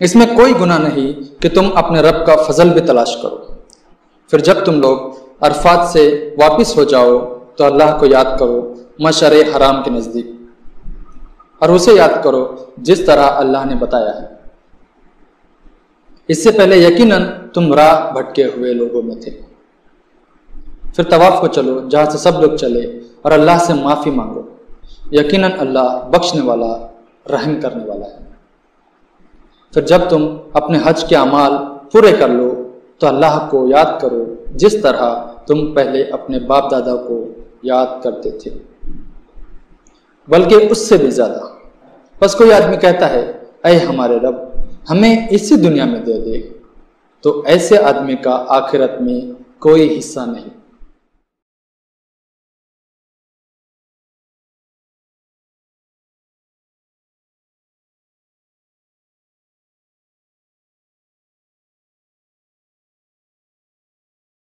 इसमें कोई गुनाह नहीं कि तुम अपने रब का फजल भी तलाश करो। फिर जब तुम लोग अरफात से वापस हो जाओ तो अल्लाह को याद करो मशअर हराम के नज़दीक, और उसे याद करो जिस तरह अल्लाह ने बताया है। इससे पहले यकीनन तुम राह भटके हुए लोगों में थे। फिर तवाफ को चलो जहाँ से सब लोग चले, और अल्लाह से माफ़ी मांगो, यकीनन अल्लाह बख्शने वाला रहम करने वाला है। फिर जब तुम अपने हज के अमाल पूरे कर लो तो अल्लाह को याद करो जिस तरह तुम पहले अपने बाप दादा को याद करते थे, बल्कि उससे भी ज़्यादा। बस कोई आदमी कहता है ऐ हमारे रब हमें इसी दुनिया में दे दे, तो ऐसे आदमी का आखिरत में कोई हिस्सा नहीं।